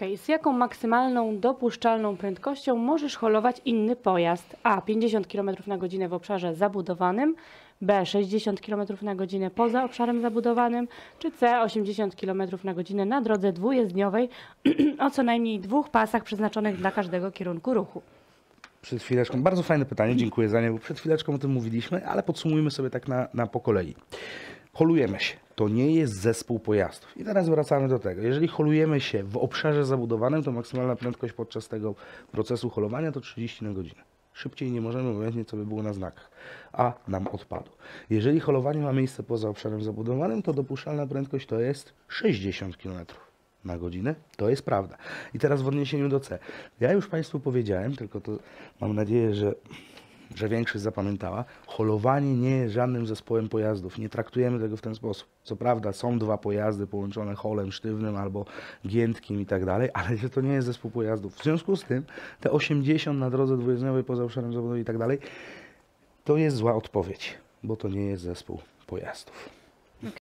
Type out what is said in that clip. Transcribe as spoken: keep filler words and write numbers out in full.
Okej, z jaką maksymalną dopuszczalną prędkością możesz holować inny pojazd? A. pięćdziesiąt kilometrów na godzinę w obszarze zabudowanym, B. sześćdziesiąt kilometrów na godzinę poza obszarem zabudowanym, czy C. osiemdziesiąt kilometrów na godzinę na drodze dwujezdniowej o co najmniej dwóch pasach przeznaczonych dla każdego kierunku ruchu? Przed chwileczką, bardzo fajne pytanie, dziękuję za nie, bo przed chwileczką o tym mówiliśmy, ale podsumujmy sobie tak na, na po kolei. Holujemy się. To nie jest zespół pojazdów. I teraz wracamy do tego. Jeżeli holujemy się w obszarze zabudowanym, to maksymalna prędkość podczas tego procesu holowania to trzydzieści na godzinę. Szybciej nie możemy, obojętnie co by było na znakach, a nam odpadło. Jeżeli holowanie ma miejsce poza obszarem zabudowanym, to dopuszczalna prędkość to jest sześćdziesiąt kilometrów na godzinę. To jest prawda. I teraz w odniesieniu do C. Ja już Państwu powiedziałem, tylko to mam nadzieję, że... że większość zapamiętała, holowanie nie jest żadnym zespołem pojazdów. Nie traktujemy tego w ten sposób. Co prawda są dwa pojazdy połączone holem sztywnym albo giętkim i tak dalej, ale to nie jest zespół pojazdów. W związku z tym te osiemdziesiąt na drodze dwujezdniowej poza obszarem zabudowy i tak dalej, to jest zła odpowiedź, bo to nie jest zespół pojazdów.